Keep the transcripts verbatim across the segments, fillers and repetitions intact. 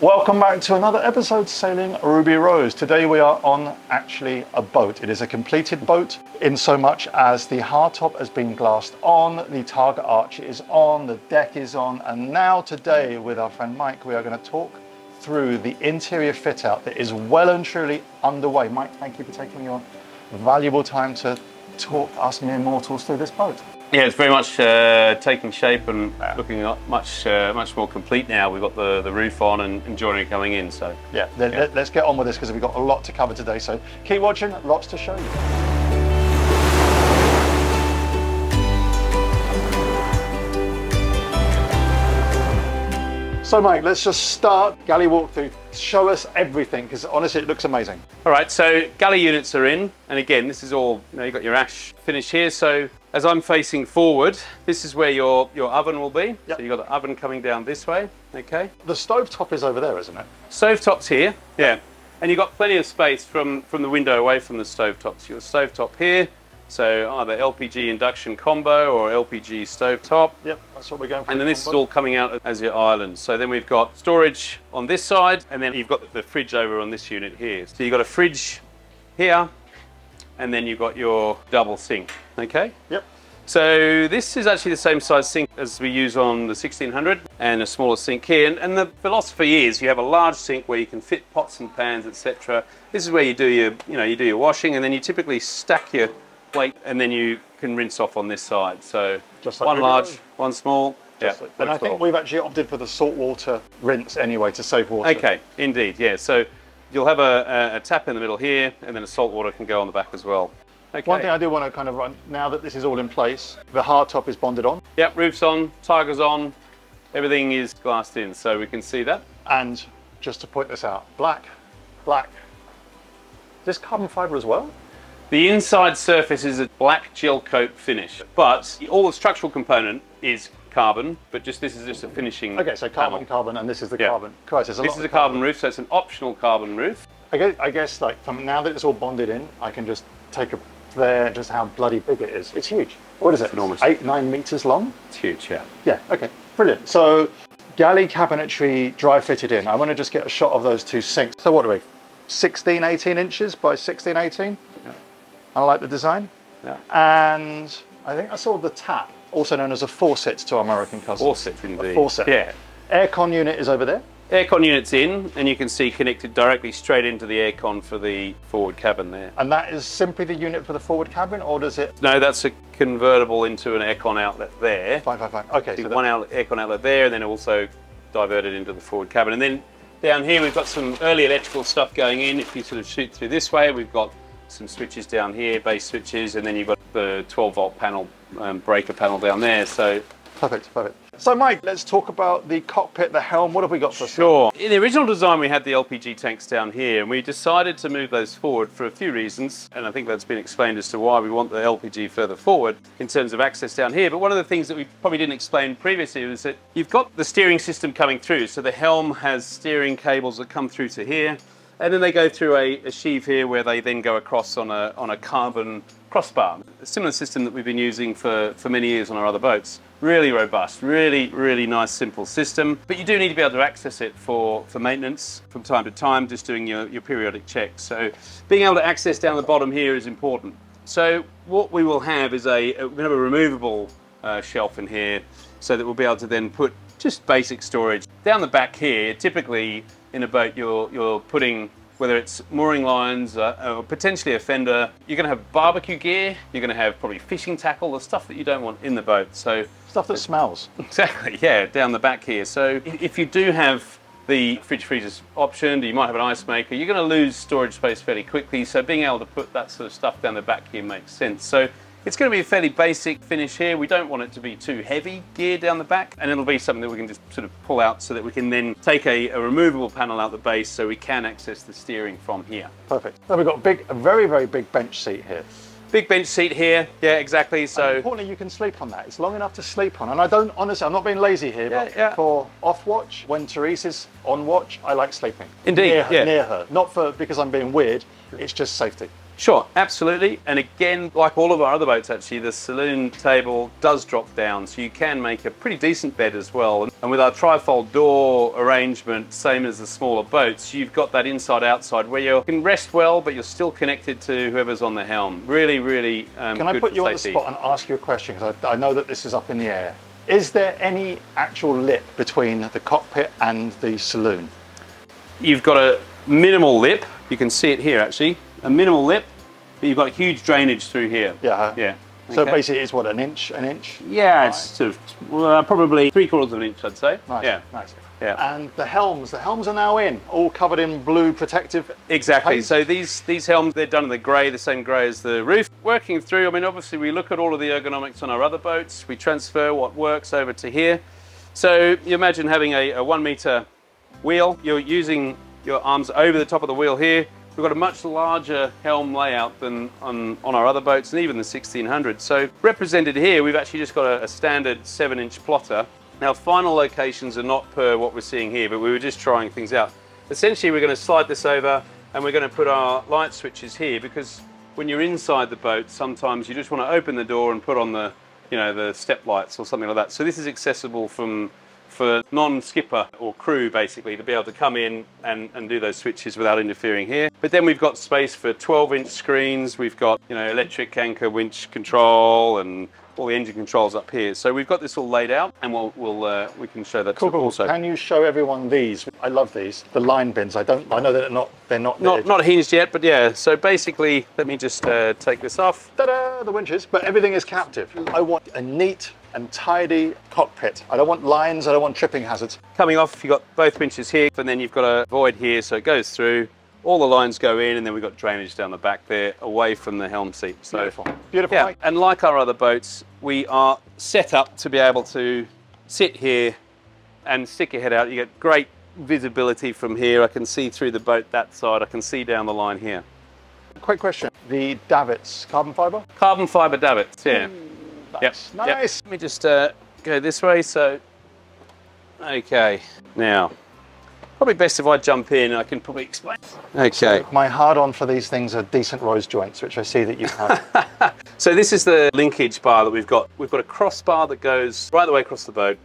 Welcome back to another episode of Sailing Ruby Rose. Today we are on actually a boat. It is a completed boat in so much as the hardtop has been glassed on, the target arch is on, the deck is on, and now today with our friend Mike we are going to talk through the interior fit out that is well and truly underway. Mike, thank you for taking your valuable time to talk us mere mortals through this boat. Yeah, it's very much uh, taking shape and looking much uh, much more complete now. We've got the, the roof on and, and joinery coming in, so. Yeah, yeah, let's get on with this because we've got a lot to cover today, so keep watching, lots to show you. So Mike, let's just start galley walkthrough. Show us everything, because honestly, it looks amazing. All right, so galley units are in. And again, this is all, you know, you've got your ash finish here. So as I'm facing forward, this is where your, your oven will be. Yep. So you've got the oven coming down this way, okay? The stovetop is over there, isn't it? Stovetop's here, yeah. And you've got plenty of space from, from the window away from the stovetop. So your stovetop here, so either L P G induction combo or L P G stovetop. Yep, that's what we're going for. And then this combo is all coming out as your island. So then we've got storage on this side, and then you've got the fridge over on this unit here. So you've got a fridge here, and then you've got your double sink, okay? Yep. So this is actually the same size sink as we use on the sixteen hundred, and a smaller sink here. And, and the philosophy is you have a large sink where you can fit pots and pans, et cetera. This is where you do your, you know, you do your washing, and then you typically stack your plate, and then you can rinse off on this side. So just like one large, room. one small. Yeah. Like, and I think off. We've actually opted for the saltwater rinse anyway to save water. Okay, indeed, yeah. So you'll have a, a, a tap in the middle here, and then a saltwater can go on the back as well. Okay. One thing I do want to kind of run, now that this is all in place, the hard top is bonded on. Yep, roof's on, tiger's on, everything is glassed in, so we can see that. And just to point this out, black, black. Is this carbon fibre as well? The inside surface is a black gel coat finish, but all the structural component is carbon, but just this is just a finishing. Okay, so carbon, panel. carbon, and this is the yeah. carbon. Christ, there's a this lot is a carbon, carbon roof, so it's an optional carbon roof. I guess, I guess like from now that it's all bonded in, I can just take a there just how bloody big it is. It's huge. What is it? It's enormous. Eight, nine meters long? It's huge, yeah. Yeah, okay, brilliant. So galley cabinetry dry fitted in. I want to just get a shot of those two sinks. So what are we? sixteen, eighteen inches by sixteen, eighteen? I like the design, yeah. And I think I saw the tap, also known as a faucet to our American cousins. Faucet, indeed. A faucet. Yeah. Aircon unit is over there. Aircon unit's in, and you can see connected directly straight into the aircon for the forward cabin there. And that is simply the unit for the forward cabin, or does it? No, that's a convertible into an aircon outlet there. Fine, fine, fine. Okay. So, so one outlet, aircon outlet there, and then also diverted into the forward cabin. And then down here we've got some early electrical stuff going in. If you sort of shoot through this way, we've got some switches down here, base switches, and then you've got the twelve volt panel, um, breaker panel down there, so. Perfect, perfect. So Mike, let's talk about the cockpit, the helm. What have we got for us? Sure. In the original design, we had the L P G tanks down here, and we decided to move those forward for a few reasons, and I think that's been explained as to why we want the L P G further forward in terms of access down here. But one of the things that we probably didn't explain previously was that you've got the steering system coming through, so the helm has steering cables that come through to here, and then they go through a, a sheave here where they then go across on a, on a carbon crossbar. A similar system that we've been using for, for many years on our other boats. Really robust, really, really nice, simple system. But you do need to be able to access it for, for maintenance from time to time, just doing your, your periodic checks. So being able to access down the bottom here is important. So what we will have is a, we're gonna have a removable uh, shelf in here so that we'll be able to then put just basic storage. Down the back here, typically, in a boat, you're, you're putting, whether it's mooring lines uh, or potentially a fender, you're gonna have barbecue gear, you're gonna have probably fishing tackle, the stuff that you don't want in the boat. So stuff that smells. Exactly, yeah, down the back here. So if you do have the fridge freezers optioned, you might have an ice maker, you're gonna lose storage space fairly quickly. So being able to put that sort of stuff down the back here makes sense. So it's gonna be a fairly basic finish here. We don't want it to be too heavy gear down the back, and it'll be something that we can just sort of pull out so that we can then take a, a removable panel out the base so we can access the steering from here. Perfect. Now we've got a big, a very, very big bench seat here. Big bench seat here, yeah, exactly. So and importantly, you can sleep on that. It's long enough to sleep on. And I don't, honestly, I'm not being lazy here, yeah, but yeah. for off watch, when Therese is on watch, I like sleeping. Indeed, near her, yeah. near her. Not for because I'm being weird, it's just safety. Sure, absolutely. And again, like all of our other boats actually, the saloon table does drop down, so you can make a pretty decent bed as well. And with our trifold door arrangement, same as the smaller boats, you've got that inside-outside where you can rest well, but you're still connected to whoever's on the helm. Really, really um, Can I put you on the spot and ask you a question? Because I, I know that this is up in the air. Is there any actual lip between the cockpit and the saloon? You've got a minimal lip. You can see it here actually. A minimal lip, but you've got a huge drainage through here. Yeah. Yeah. So okay. Basically it's what, an inch, an inch? Yeah, nice. It's sort of, well, probably three quarters of an inch, I'd say. Nice. Yeah. Nice. Yeah. And the helms, the helms are now in, all covered in blue protective. Exactly. Paint. So these these helms, they're done in the grey, the same grey as the roof. Working through, I mean, obviously we look at all of the ergonomics on our other boats. We transfer what works over to here. So you imagine having a, a one metre wheel. You're using your arms over the top of the wheel here. We've got a much larger helm layout than on, on our other boats and even the sixteen hundred. So represented here, we've actually just got a, a standard seven inch plotter. Now final locations are not per what we're seeing here, but we were just trying things out. Essentially, we're going to slide this over and we're going to put our light switches here, because when you're inside the boat, sometimes you just want to open the door and put on the, you know, the step lights or something like that. So this is accessible from for non-skipper or crew, basically, to be able to come in and, and do those switches without interfering here. But then we've got space for twelve inch screens. We've got, you know, electric anchor winch control and all the engine controls up here. So we've got this all laid out, and we'll, we'll uh, we can show that cool, cool. also. Can you show everyone these? I love these, the line bins. I don't, I know they're not, they're not, not, not hinged yet, but yeah. So basically, let me just uh, take this off. Ta-da, the winches, but everything is captive. I want a neat and tidy cockpit. I don't want lines, I don't want tripping hazards. Coming off, you've got both winches here, and then you've got a void here, so it goes through. All the lines go in, and then we've got drainage down the back there, away from the helm seat. So, beautiful. Beautiful. Yeah. And like our other boats, we are set up to be able to sit here and stick your head out. You get great visibility from here. I can see through the boat that side. I can see down the line here. Quick question. The davits, carbon fibre? Carbon fibre davits, yeah. Mm. Nice. Yep. Nice. Yep. Let me just uh, go this way. So, okay. Now, probably best if I jump in. I can probably explain. Okay. So my hard-on for these things are decent rose joints, which I see that you have. So this is the linkage bar that we've got. We've got a crossbar that goes right the way across the boat,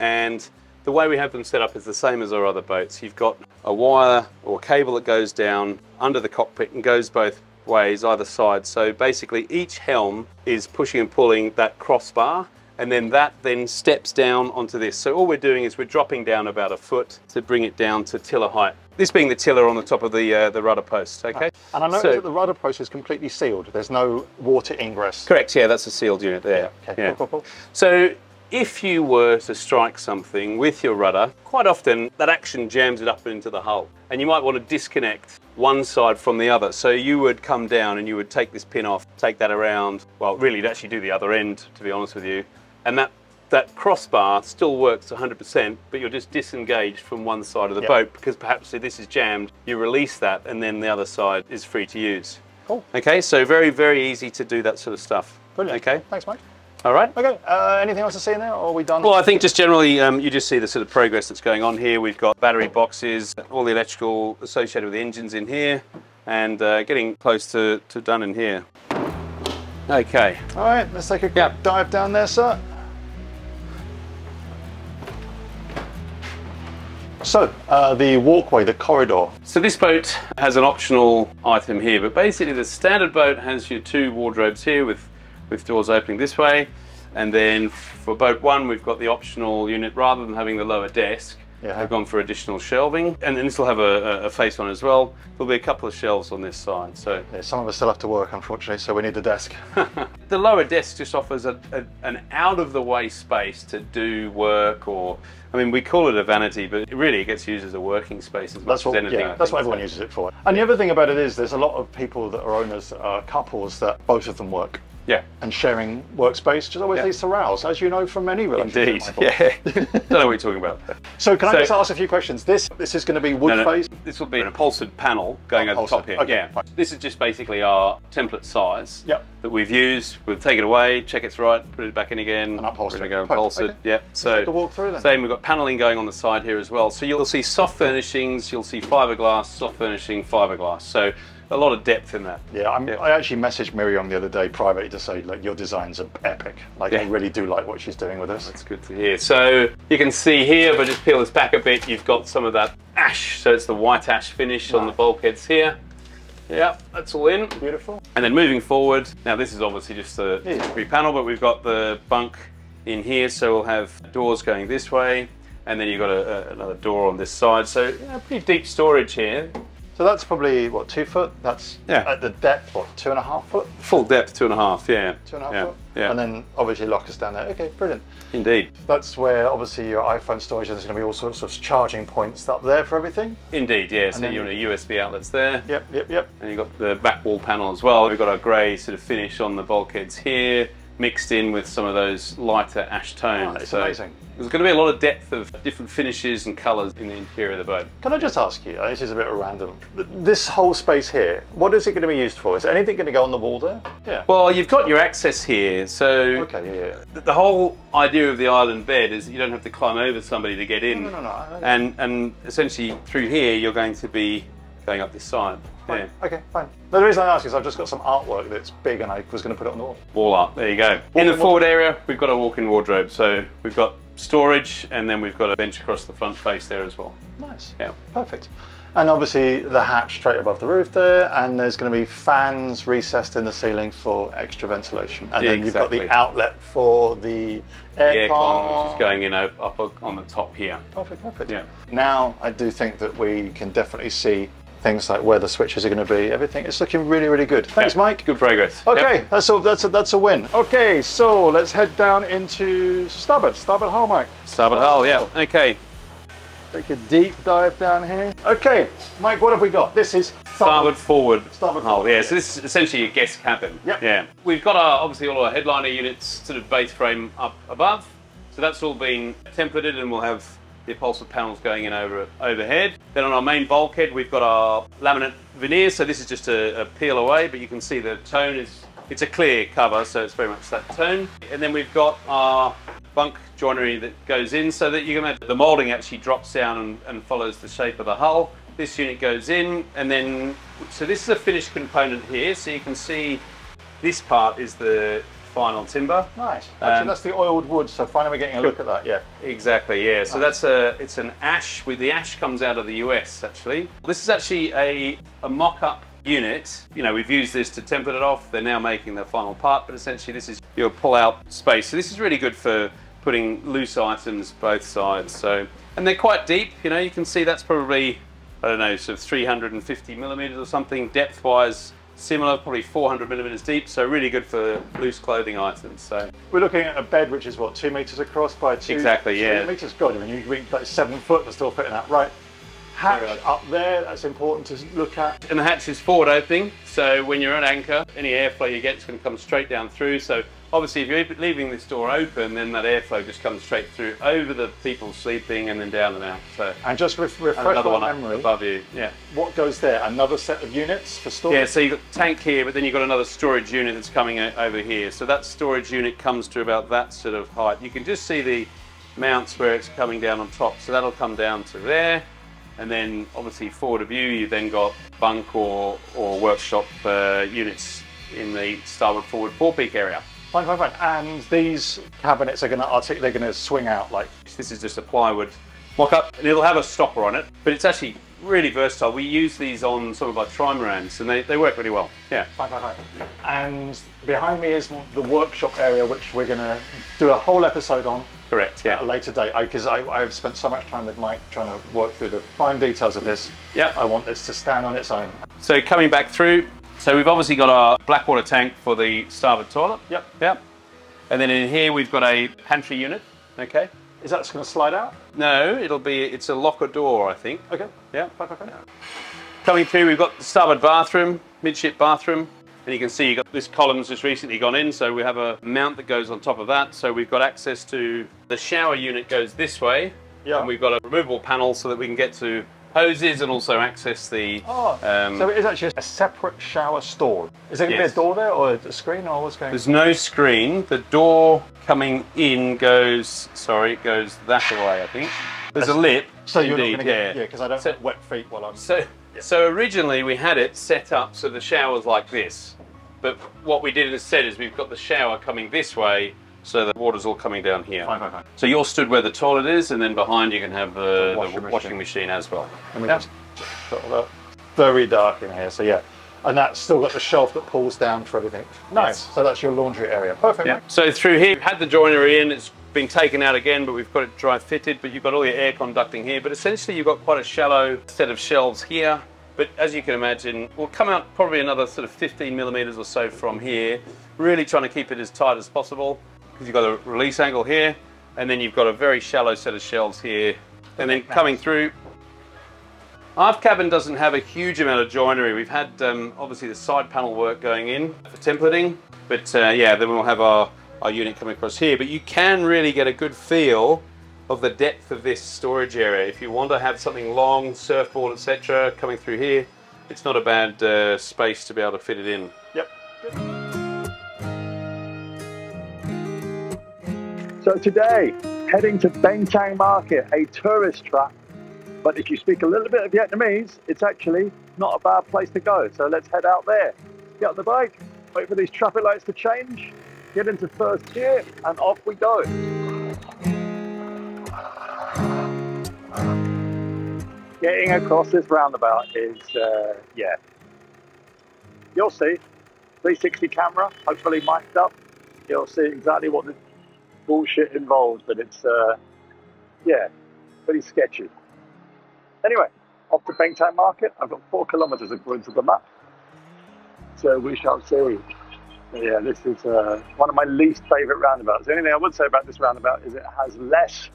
and the way we have them set up is the same as our other boats. You've got a wire or cable that goes down under the cockpit and goes both ways either side. So basically each helm is pushing and pulling that crossbar, and then that then steps down onto this. So all we're doing is we're dropping down about a foot to bring it down to tiller height. This being the tiller on the top of the uh, the rudder post, okay? And I noticed so, that the rudder post is completely sealed. There's no water ingress. Correct, yeah, that's a sealed unit there. Yeah, okay, yeah. Cool, cool, cool. So if you were to strike something with your rudder, quite often that action jams it up into the hull, and you might want to disconnect one side from the other. So you would come down and you would take this pin off, take that around. Well, really, you'd actually do the other end, to be honest with you. And that, that crossbar still works one hundred percent, but you're just disengaged from one side of the yep. boat, because perhaps if this is jammed, you release that, and then the other side is free to use. Cool. Okay, so very, very easy to do that sort of stuff. Brilliant. Okay. Thanks, Mike. All right. Okay. Uh, anything else to see in there, or are we done? Well, I think just generally um, you just see the sort of progress that's going on here. We've got battery boxes, all the electrical associated with the engines in here, and uh, getting close to, to done in here. Okay. All right. Let's take a quick yep. dive down there, sir. So uh, the walkway, the corridor. So this boat has an optional item here, but basically the standard boat has your two wardrobes here with with doors opening this way, and then for boat one we've got the optional unit. Rather than having the lower desk, yeah. I've gone for additional shelving, and then this will have a, a face on as well. There'll be a couple of shelves on this side. So yeah, some of us still have to work, unfortunately, so we need the desk. The lower desk just offers a, a, an out-of-the-way space to do work, or I mean, we call it a vanity, but it really gets used as a working space as much as anything. Yeah, that's what everyone uses it for. And the other thing about it is there's a lot of people that are owners, uh, couples, that both of them work. Yeah. And sharing workspace just always yeah. leads to rows, as you know from many relationships. Indeed, yeah. Don't know what you're talking about. So can so, I just ask a few questions? This this is going to be wood no, no, face? This will be an upholstered panel going oh, over upholstered. the top here. Okay, yeah. Fine. This is just basically our template size yep. that we've used. We'll take it away, check it's right, put it back in again. And upholstered. We're going to go upholstered. Okay. Yeah. So have to walk through then. Same, we've got panelling going on the side here as well. So you'll see soft furnishings, you'll see fiberglass, soft furnishing, fiberglass. So a lot of depth in that. Yeah, I'm, yeah, I actually messaged Miriam the other day privately to say, like, your designs are epic. Like, yeah. I really do like what she's doing with this. That's good to hear. So you can see here, if I just peel this back a bit, you've got some of that ash. So it's the white ash finish nice. on the bulkheads here. Yeah, that's all in. Beautiful. And then moving forward, now this is obviously just a yeah. panel, but we've got the bunk in here, so we'll have doors going this way, and then you've got a, a, another door on this side. So yeah, pretty deep storage here. So that's probably, what, two foot? That's yeah. at the depth, what, two and a half foot? Full depth, two and a half, yeah. Two and a half yeah. foot? Yeah. And then obviously lockers down there. Okay, brilliant. Indeed. That's where obviously your iPhone storage, there's going to be all sorts of charging points up there for everything. Indeed, yeah. And so you've got U S B outlets there. Yep, yep, yep. And you've got the back wall panel as well. We've got our grey sort of finish on the bulkheads here, mixed in with some of those lighter ash tones. It's so amazing. There's going to be a lot of depth of different finishes and colours in the interior of the boat. Can I just ask you, this is a bit random, this whole space here, what is it going to be used for? Is anything going to go on the wall there? Yeah. Well, you've got your access here, so okay, yeah, yeah. the whole idea of the island bed is you don't have to climb over somebody to get in. No, no, no, no. And, and essentially through here you're going to be going up this side. Fine. Yeah. Okay, fine. No, the reason I ask is I've just got some artwork that's big and I was going to put it on the wall. Wall art, there you go. In the forward area, we've got a walk-in wardrobe. So we've got storage and then we've got a bench across the front face there as well. Nice. Yeah. Perfect. And obviously the hatch straight above the roof there, and there's going to be fans recessed in the ceiling for extra ventilation. And yeah, then you've exactly. got the outlet for the aircon, air which is going in up, up on the top here. Perfect, perfect. Yeah. Now I do think that we can definitely see things like where the switches are going to be, everything. It's looking really, really good. Thanks, yep. Mike. Good progress. Okay, yep. that's, a, that's, a, that's a win. Okay, so let's head down into starboard. Starboard hull, Mike. Starboard hull, yeah. Okay. Take a deep dive down here. Okay, Mike, what have we got? This is starboard, starboard forward. Starboard hull, yeah. yeah. So this is essentially a guest cabin. Yep. Yeah. We've got our, obviously all our headliner units, sort of base frame up above. So that's all been templated, and we'll have the upholstered panels going in over overhead. Then on our main bulkhead, we've got our laminate veneer. So this is just a, a peel away, but you can see the tone is, it's a clear cover, so it's very much that tone. And then we've got our bunk joinery that goes in, so that you can imagine the moulding actually drops down and, and follows the shape of the hull. This unit goes in, and then, so this is a finished component here. So you can see this part is the final timber. Nice. Actually, um, that's the oiled wood, so finally we're getting a look at that, yeah. Exactly, yeah. So nice. that's a, it's an ash, with the ash comes out of the U S actually. This is actually a, a mock-up unit. You know, we've used this to template it off. They're now making the final part, but essentially this is your pull-out space. So this is really good for putting loose items both sides. So, and they're quite deep, you know, you can see that's probably, I don't know, sort of three hundred fifty millimeters or something depth-wise. Similar, probably four hundred millimeters deep, so really good for loose clothing items. So we're looking at a bed which is what, two meters across by two. Exactly, two yeah. meters. God, I mean, you reach like seven foot, we're still putting that right. Hatch right. up there, that's important to look at. And the hatch is forward opening, so when you're at anchor, any airflow you get is going to come straight down through. So obviously, if you're leaving this door open, then that airflow just comes straight through over the people sleeping and then down and out. So and just ref refresh another one memory up above you. Yeah. What goes there? Another set of units for storage. Yeah. So you've got tank here, but then you've got another storage unit that's coming over here. So that storage unit comes to about that sort of height. You can just see the mounts where it's coming down on top. So that'll come down to there, and then obviously forward of you, you've then got bunk or or workshop uh, units in the starboard forward forepeak area. Fine, fine, fine. And these cabinets are going to artic they're going to swing out like this is just a plywood mock-up, and it'll have a stopper on it. But it's actually really versatile. We use these on some of our trimarans, and they, they work really well. Yeah. Fine, fine, fine. And behind me is the workshop area, which we're going to do a whole episode on. Correct. Yeah. At a later date, because I, I, I've spent so much time with Mike trying to work through the fine details of this. Yeah. I want this to stand on its own. So coming back through. So we've obviously got our black water tank for the starboard toilet. Yep. Yep. And then in here we've got a pantry unit. Okay. Is that going to slide out? No, it'll be, it's a locker door, I think. Okay. Yeah. Okay. Okay. Coming through, we've got the starboard bathroom, midship bathroom. And you can see you've got this column's just recently gone in, so we have a mount that goes on top of that. So we've got access to the shower unit goes this way. Yeah. And we've got a removable panel so that we can get to hoses and also access the... Oh, um, so it is actually a separate shower store. Is there going to yes. be a door there or a screen or what's going on? There's no screen. The door coming in goes, sorry, it goes that away, I think. There's a lip. So indeed, you're not going to get, yeah, because yeah, I don't so, have wet feet while I'm... So Yep. So originally we had it set up so the shower's like this, but what we did instead is we've got the shower coming this way, so the water's all coming down here. Fine, fine, fine. So you're stood where the toilet is, and then behind you can have the, the, washing, the machine. washing machine as well. And we that's very dark in here, so yeah. And that's still got the shelf that pulls down for everything. Nice. Yes. So that's your laundry area. Perfect. Yeah. So through here, we've had the joinery in, it's been taken out again, but we've got it dry fitted, but you've got all your air conducting here. But essentially you've got quite a shallow set of shelves here. But as you can imagine, we'll come out probably another sort of fifteen millimeters or so from here, really trying to keep it as tight as possible, because you've got a release angle here, and then you've got a very shallow set of shelves here. And then coming through, our cabin doesn't have a huge amount of joinery. We've had um, obviously the side panel work going in for templating, but uh, yeah, then we'll have our, our unit coming across here. But you can really get a good feel of the depth of this storage area. If you want to have something long, surfboard, et cetera, coming through here, it's not a bad uh, space to be able to fit it in. Yep. So today, heading to Ben Thanh Market, a tourist trap. But if you speak a little bit of Vietnamese, it's actually not a bad place to go. So let's head out there. Get on the bike, wait for these traffic lights to change, get into first gear, and off we go. Getting across this roundabout is, uh, yeah. You'll see. three sixty camera, hopefully mic'd up. You'll see exactly what the bullshit involves, but it's, uh, yeah, pretty sketchy. Anyway, off to Ben Thanh Market. I've got four kilometres according to the map, so we shall see. Yeah, this is uh, one of my least favourite roundabouts. The only thing I would say about this roundabout is it has less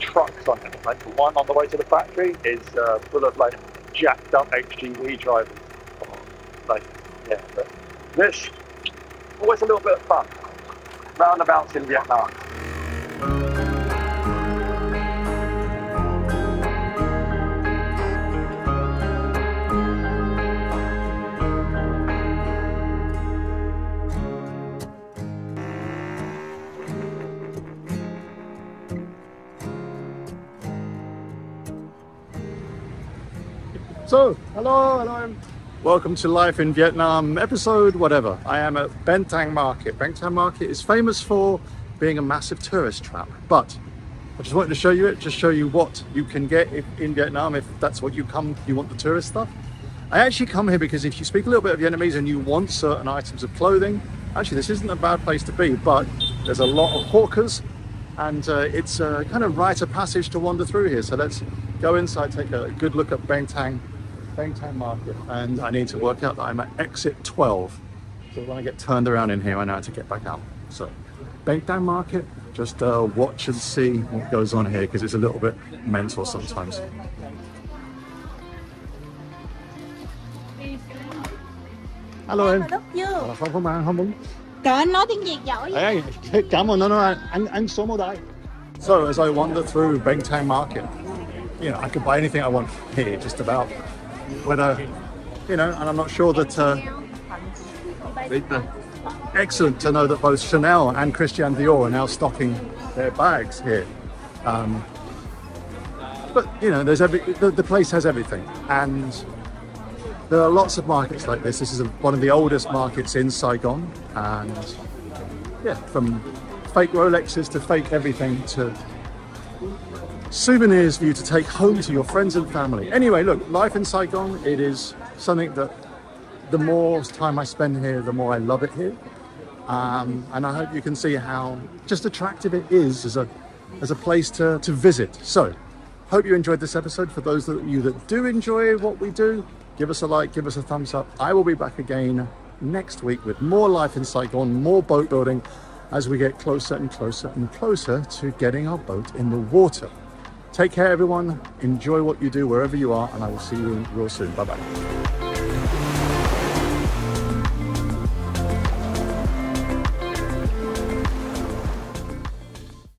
trucks on it. Like the one on the way to the factory is uh, full of like jacked up H G V drivers. Like, yeah, but this always a little bit of fun. Roundabouts in Vietnam. So, hello, hello. Welcome to Life in Vietnam, episode whatever. I am at Ben Thanh Market. Ben Thanh Market is famous for being a massive tourist trap, but I just wanted to show you it, just show you what you can get if, in Vietnam if that's what you come, you want the tourist stuff. I actually come here because if you speak a little bit of Vietnamese and you want certain items of clothing, actually this isn't a bad place to be, but there's a lot of hawkers and uh, it's a kind of rite of passage to wander through here. So let's go inside, take a good look at Ben Thanh. Ben Thanh Market, and I need to work out that I'm at exit twelve, so when I get turned around in here I know how to get back out. So Ben Thanh Market, just uh, watch and see what goes on here because it's a little bit mental sometimes. Hello em. Không có mà không muốn. Trời anh nói tiếng Việt giỏi vậy. Cảm ơn anh anh anh số một đây. So as I wander through Ben Thanh Market, you know, I could buy anything I want here just about. Whether, you know, and I'm not sure that uh, excellent to know that both Chanel and Christian Dior are now stocking their bags here. Um, but, you know, there's every, the, the place has everything. And there are lots of markets like this. This is a, one of the oldest markets in Saigon. And yeah, from fake Rolexes to fake everything to souvenirs for you to take home to your friends and family. Anyway, look, life in Saigon, it is something that the more time I spend here, the more I love it here. Um, and I hope you can see how just attractive it is as a, as a place to, to visit. So, hope you enjoyed this episode. For those of you that do enjoy what we do, give us a like, give us a thumbs up. I will be back again next week with more life in Saigon, more boat building, as we get closer and closer and closer to getting our boat in the water. Take care, everyone. Enjoy what you do wherever you are, and I will see you real soon. Bye-bye.